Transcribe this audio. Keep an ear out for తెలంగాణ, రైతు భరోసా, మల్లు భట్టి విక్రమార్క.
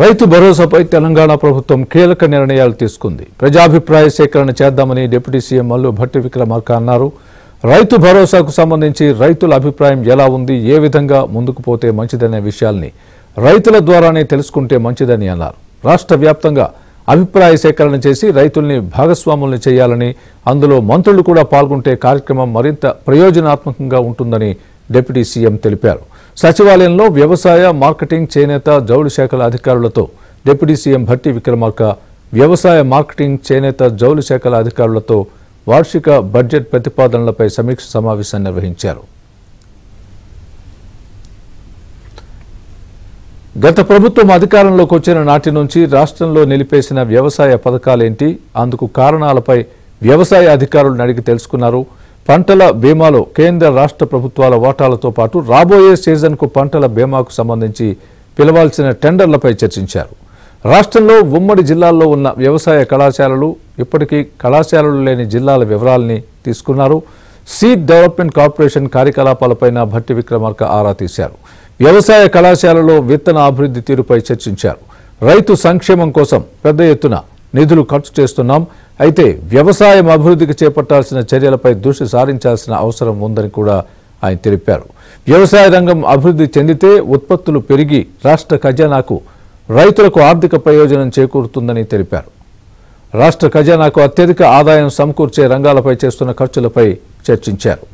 రైతు భరోసాపై తెలంగాణ ప్రభుత్వం కీలక నిర్ణయాలు తీసుకుంది. ప్రజాభిప్రాయ సేకరణ చేద్దామని డిప్యూటీ సీఎం మల్లు భట్టి విక్రమార్క అన్నారు. రైతు భరోసాకు సంబంధించి రైతుల అభిప్రాయం ఎలా ఉంది, ఏ విధంగా ముందుకు పోతే మంచిదనే విషయాల్ని రైతుల ద్వారానే తెలుసుకుంటే మంచిదని అన్నారు. రాష్ట్ర వ్యాప్తంగా అభిప్రాయ సేకరణ చేసి రైతుల్ని భాగస్వాముల్ని చేయాలని, అందులో మంత్రులు కూడా పాల్గొంటే కార్యక్రమం మరింత ప్రయోజనాత్మకంగా ఉంటుందని డిప్యూటీ సీఎం తెలిపారు. సచివాలయంలో వ్యవసాయ, మార్కెటింగ్, చేనేత, జౌళి శాఖల అధికారులతో డిప్యూటీ సీఎం భట్టి విక్రమార్క వ్యవసాయ, మార్కెటింగ్, చేనేత, జౌళి శాఖల అధికారులతో వార్షిక బడ్జెట్ ప్రతిపాదనలపై సమీక్ష సమావేశాన్ని నిర్వహించారు. గత ప్రభుత్వం అధికారంలోకి వచ్చిన నాటి నుంచి రాష్ట్రంలో నిలిపేసిన వ్యవసాయ పథకాలేంటి, అందుకు కారణాలపై వ్యవసాయ అధికారులను అడిగి తెలుసుకున్నారు. పంటల బీమాలో కేంద్ర రాష్ట్ర ప్రభుత్వాల వాటాలతో పాటు రాబోయే సీజన్కు పంటల బీమాకు సంబంధించి పిలవాల్సిన టెండర్లపై చర్చించారు. రాష్ట్రంలో ఉమ్మడి జిల్లాల్లో ఉన్న వ్యవసాయ కళాశాలలు, ఇప్పటికీ కళాశాలలు లేని జిల్లాల వివరాలని తీసుకున్నారు. సీడ్ డెవలప్మెంట్ కార్పొరేషన్ కార్యకలాపాలపైన భట్టి విక్రమార్క ఆరా తీశారు. వ్యవసాయ కళాశాలలో విత్తన అభివృద్ధి తీరుపై చర్చించారు. రైతు సంక్షేమం కోసం పెద్ద ఎత్తున నిధులు ఖర్చు చేస్తున్నాం, అయితే వ్యవసాయం అభివృద్ధికి చేపట్టాల్సిన చర్యలపై దృష్టి సారించాల్సిన అవసరం ఉందని కూడా ఆయన తెలిపారు. వ్యవసాయ రంగం అభివృద్ధి చెందితే ఉత్పత్తులు పెరిగి రాష్ట్ర ఖజానాకు, రైతులకు ఆర్థిక ప్రయోజనం చేకూరుతుందని తెలిపారు. రాష్ట్ర ఖజానాకు అత్యధిక ఆదాయం సమకూర్చే రంగాలపై చేస్తున్న ఖర్చులపై చర్చించారు.